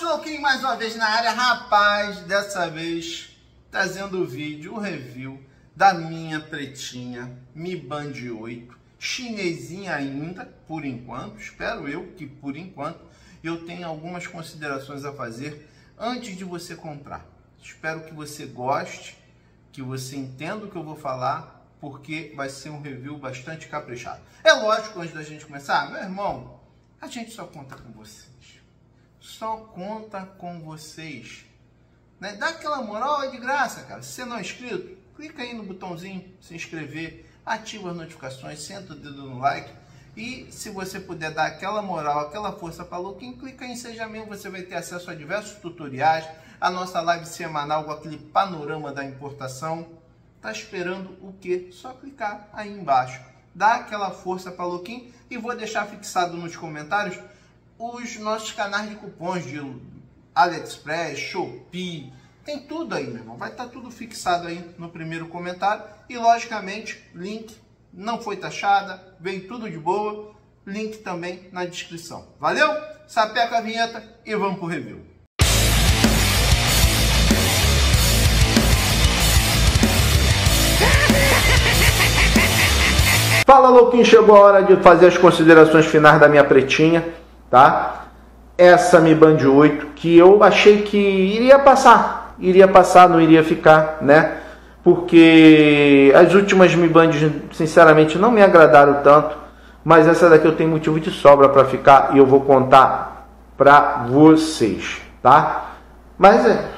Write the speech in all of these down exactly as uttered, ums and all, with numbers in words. Forte Louquinho mais uma vez na área, rapaz, dessa vez trazendo o vídeo, o review da minha pretinha Mi Band oito, chinesinha ainda, por enquanto, espero eu que por enquanto eu tenha algumas considerações a fazer antes de você comprar. Espero que você goste, que você entenda o que eu vou falar, porque vai ser um review bastante caprichado. É lógico, antes da gente começar, meu irmão, a gente só conta com vocês. Só conta com vocês. Né? Dá aquela moral, é de graça, cara. Se você não é inscrito, clica aí no botãozinho, se inscrever, ativa as notificações, senta o dedo no like. E se você puder dar aquela moral, aquela força para o Louquinho, clica em Seja Membro, você vai ter acesso a diversos tutoriais, a nossa live semanal com aquele panorama da importação. Tá esperando o quê? Só clicar aí embaixo. Dá aquela força para o Louquinho e vou deixar fixado nos comentários os nossos canais de cupons de Aliexpress, Shopee, tem tudo aí, meu irmão. Vai estar tudo fixado aí no primeiro comentário e, logicamente, link não foi taxada, vem tudo de boa, link também na descrição. Valeu? Sapeca a vinheta e vamos pro review. Fala, Louquinho, chegou a hora de fazer as considerações finais da minha pretinha, tá? Essa Mi Band oito que eu achei que iria passar, iria passar, não iria ficar, né? Porque as últimas Mi Bands, sinceramente, não me agradaram tanto, mas essa daqui eu tenho motivo de sobra para ficar e eu vou contar para vocês, tá? Mas é...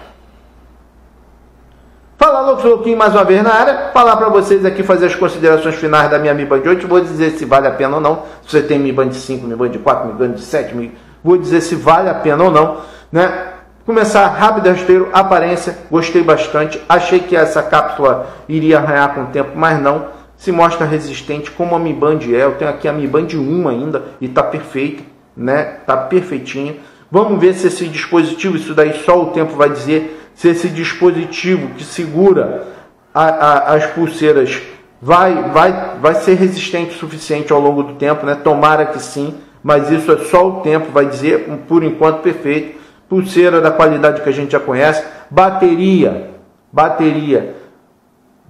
Fala, Loucos Louquinho, mais uma vez na área, falar para vocês aqui, fazer as considerações finais da minha Mi Band oito, vou dizer se vale a pena ou não, se você tem Mi Band cinco, Mi Band quatro, Mi Band sete, Mi... vou dizer se vale a pena ou não, né? Começar rápido e rasteiro, aparência, gostei bastante, achei que essa cápsula iria arranhar com o tempo, mas não, se mostra resistente como a Mi Band é, eu tenho aqui a Mi Band um ainda e tá perfeito, né, tá perfeitinho, vamos ver se esse dispositivo, isso daí só o tempo vai dizer, se esse dispositivo que segura a, a, as pulseiras vai, vai, vai ser resistente o suficiente ao longo do tempo, né, tomara que sim, mas isso é só o tempo, vai dizer, por enquanto perfeito. Pulseira da qualidade que a gente já conhece, bateria, bateria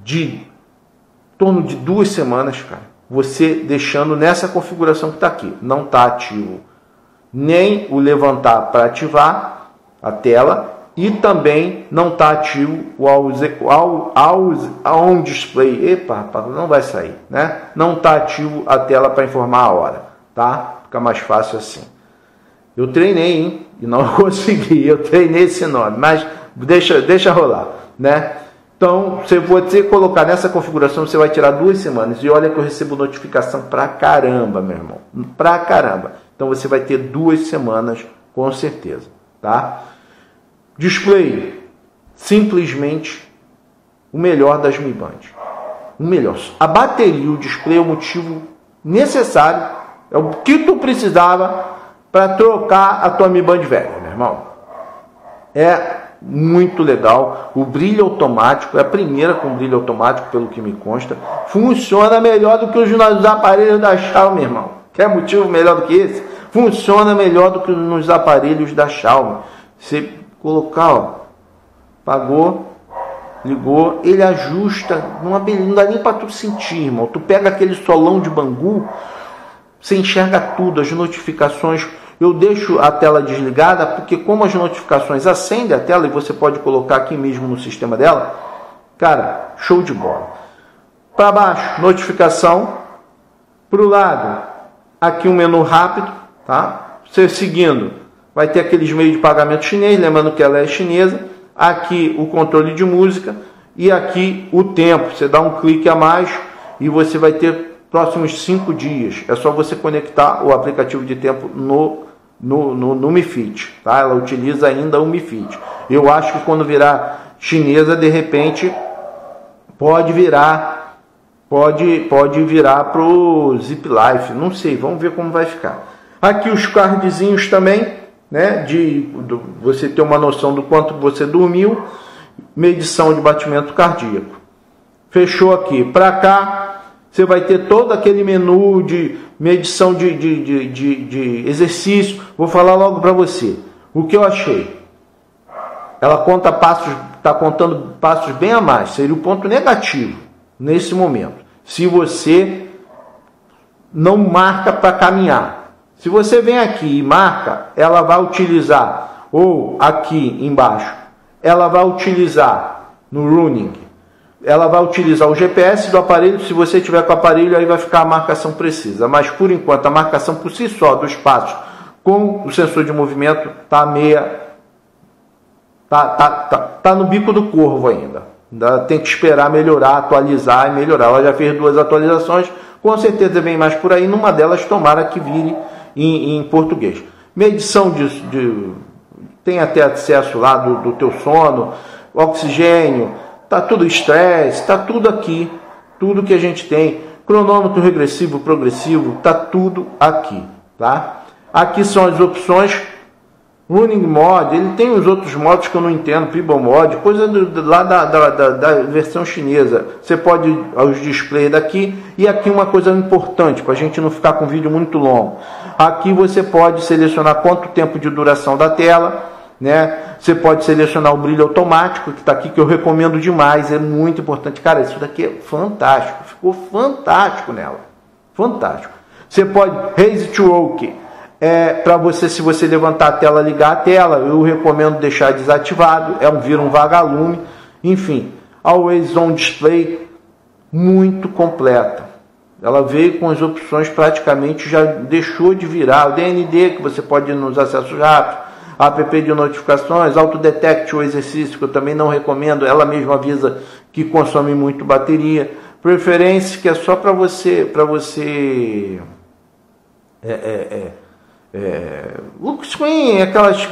de torno de duas semanas, cara. Você deixando nessa configuração que está aqui, não está ativo, nem o levantar para ativar a tela e também não está ativo o on display. Epa, não vai sair, né? Não está ativo a tela para informar a hora, tá? Fica mais fácil assim. Eu treinei, hein? E não consegui. Eu treinei esse nome, mas deixa, deixa rolar, né? Então, se você colocar nessa configuração, você vai tirar duas semanas. E olha que eu recebo notificação pra caramba, meu irmão. Pra caramba. Então, você vai ter duas semanas, com certeza, tá? Display. Simplesmente o melhor das Mi Band. O melhor. A bateria, o display é o motivo necessário. É o que tu precisava para trocar a tua Mi Band velha, meu irmão. É muito legal. O brilho automático, é a primeira com brilho automático, pelo que me consta. Funciona melhor do que os nos aparelhos da Xiaomi, irmão. Quer motivo melhor do que esse? Funciona melhor do que nos aparelhos da Xiaomi. Você colocar, ó, pagou, ligou, ele ajusta, não dá nem para tu sentir, irmão. Tu pega aquele solão de Bangu, você enxerga tudo, as notificações. Eu deixo a tela desligada, porque como as notificações acendem a tela, e você pode colocar aqui mesmo no sistema dela, cara, show de bola. Para baixo, notificação. Para o lado, aqui um menu rápido, tá? Você seguindo, vai ter aqueles meios de pagamento chinês, lembrando que ela é chinesa. Aqui o controle de música e aqui o tempo. Você dá um clique a mais e você vai ter... próximos cinco dias, é só você conectar o aplicativo de tempo no, no, no, no Mi Fit, tá? Ela utiliza ainda o Mi Fit. Eu acho que quando virar chinesa, de repente, pode virar, pode, pode virar para o Zepp Life, não sei, vamos ver como vai ficar. Aqui os cardzinhos também, né? De, de você ter uma noção do quanto você dormiu, medição de batimento cardíaco. Fechou aqui, para cá. Você vai ter todo aquele menu de medição de, de, de, de, de exercício. Vou falar logo para você. O que eu achei? Ela conta passos, está contando passos bem a mais. Seria o ponto negativo nesse momento. Se você não marca para caminhar. Se você vem aqui e marca, ela vai utilizar, ou aqui embaixo, ela vai utilizar no running, ela vai utilizar o G P S do aparelho. Se você tiver com o aparelho, aí vai ficar a marcação precisa. Mas por enquanto, a marcação por si só dos passos com o sensor de movimento está meia... Tá, tá, tá, tá no bico do corvo ainda. ainda. Tem que esperar melhorar, atualizar e melhorar. Ela já fez duas atualizações, com certeza vem mais por aí. Numa delas, tomara que vire em, em português. Medição de, de... Tem até acesso lá do, do teu sono, oxigênio, tá tudo estresse, tá tudo aqui, tudo que a gente tem, cronômetro regressivo, progressivo, tá tudo aqui, tá? Aqui são as opções, running mode, ele tem os outros modos que eu não entendo, people mode, coisa do, lá da, da, da, da versão chinesa, você pode ir aos displays daqui, e aqui uma coisa importante, para a gente não ficar com um vídeo muito longo, aqui você pode selecionar quanto tempo de duração da tela, né? Você pode selecionar o brilho automático que está aqui, que eu recomendo demais, é muito importante, cara, isso daqui é fantástico, ficou fantástico nela, fantástico. Você pode raise to walk, é, para você, se você levantar a tela, ligar a tela, eu recomendo deixar desativado, é um vira um vagalume, enfim. Always on display, muito completa. Ela veio com as opções, praticamente já deixou de virar o D N D, que você pode ir nos acessos rápidos, app de notificações, auto-detect o exercício, que eu também não recomendo, ela mesma avisa que consome muito bateria, preferência, que é só para você, para você, é, é, é, é, look screen, aquelas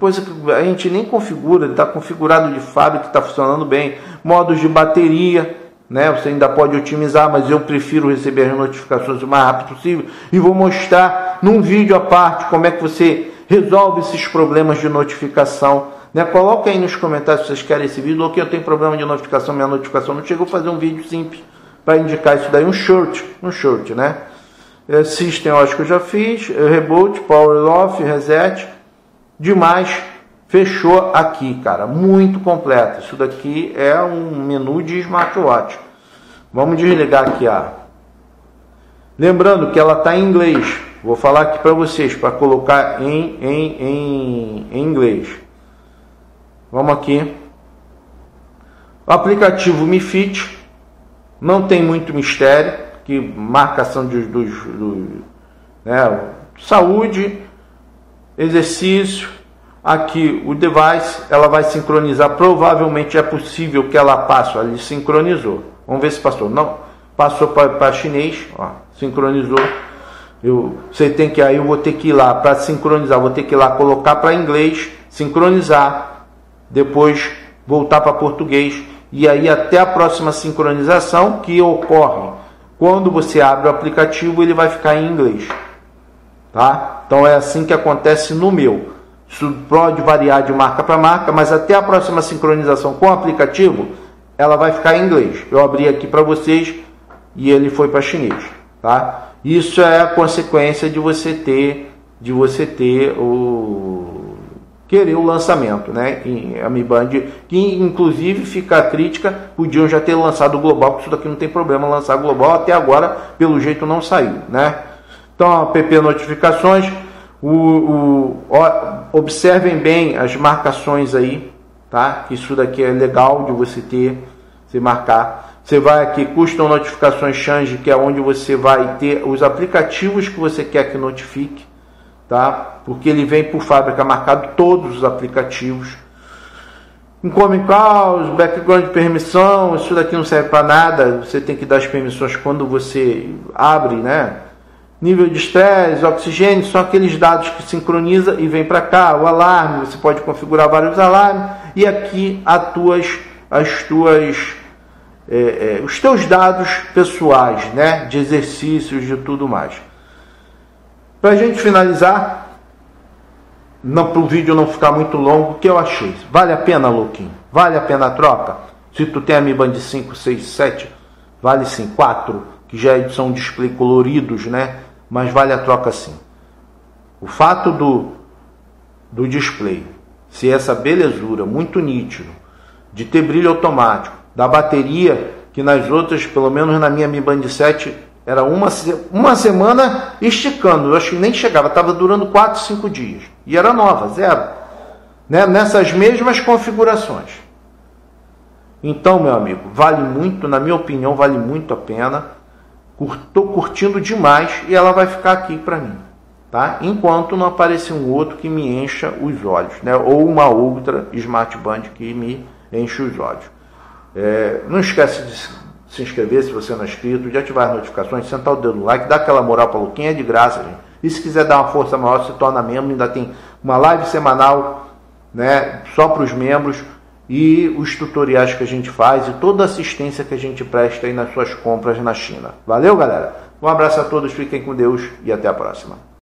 coisas que a gente nem configura, está configurado de fábrica, está funcionando bem, modos de bateria, né? Você ainda pode otimizar, mas eu prefiro receber as notificações o mais rápido possível, e vou mostrar num vídeo à parte como é que você resolve esses problemas de notificação, né? Coloca aí nos comentários se vocês querem esse vídeo, ou que eu tenho problema de notificação, minha notificação não chegou, fazer um vídeo simples para indicar isso daí, um short, um short, né? É, system, eu acho que eu já fiz, reboot, power off, reset, demais, fechou aqui, cara, muito completo, isso daqui é um menu de smartwatch. Vamos desligar aqui a... Lembrando que ela está em inglês. Vou falar aqui para vocês, para colocar em, em, em, em inglês. Vamos aqui. O aplicativo Mi Fit. Não tem muito mistério. Que marcação dos... dos, dos né, saúde. Exercício. Aqui o device. Ela vai sincronizar. Provavelmente é possível que ela passe. Ela sincronizou. Vamos ver se passou. Não. Passou para chinês, ó, sincronizou. Eu, você tem que, aí eu vou ter que ir lá para sincronizar, vou ter que ir lá colocar para inglês, sincronizar, depois voltar para português, e aí até a próxima sincronização, que ocorre quando você abre o aplicativo, ele vai ficar em inglês, tá? Então é assim que acontece no meu. Isso pode variar de marca para marca, mas até a próxima sincronização com o aplicativo, ela vai ficar em inglês. Eu abri aqui para vocês. E ele foi para chinês, tá? Isso é a consequência de você ter, de você ter o querer o lançamento, né? Em, a Mi Band, que inclusive fica a crítica, podiam já ter lançado global, porque isso daqui não tem problema lançar global. Até agora, pelo jeito, não saiu, né? Então, app notificações, o, o, o, observem bem as marcações aí, tá? Isso daqui é legal de você ter, se marcar. Você vai aqui, custom notificações change, que é onde você vai ter os aplicativos que você quer que notifique, tá? Porque ele vem por fábrica marcado todos os aplicativos. Incoming calls, background de permissão, isso daqui não serve para nada, você tem que dar as permissões quando você abre, né? Nível de estresse, oxigênio, são aqueles dados que sincroniza e vem para cá. O alarme, você pode configurar vários alarmes, e aqui as tuas, as tuas É, é, os teus dados pessoais, né, de exercícios, de tudo mais. Para a gente finalizar, para o vídeo não ficar muito longo, o que eu achei? Vale a pena, Louquinho? Vale a pena a troca? Se tu tem a Mi Band cinco, seis, sete, vale sim, quatro, que já são display coloridos, né, mas vale a troca sim. O fato do do display, se essa belezura, muito nítido, de ter brilho automático, da bateria, que nas outras, pelo menos na minha Mi Band sete, era uma, uma semana esticando, eu acho que nem chegava, estava durando quatro, cinco dias, e era nova, zero, né? Nessas mesmas configurações. Então, meu amigo, vale muito, na minha opinião, vale muito a pena. Estou curtindo demais e ela vai ficar aqui para mim, tá? Enquanto não aparecer um outro que me encha os olhos, né? Ou uma outra Smart Band que me enche os olhos. É, não esquece de se inscrever se você não é inscrito, de ativar as notificações, sentar o dedo no like, dar aquela moral para o Luquinha, é de graça, gente. E se quiser dar uma força maior, se torna membro, ainda tem uma live semanal, né? Só para os membros. E os tutoriais que a gente faz e toda a assistência que a gente presta aí nas suas compras na China. Valeu, galera? Um abraço a todos, fiquem com Deus e até a próxima.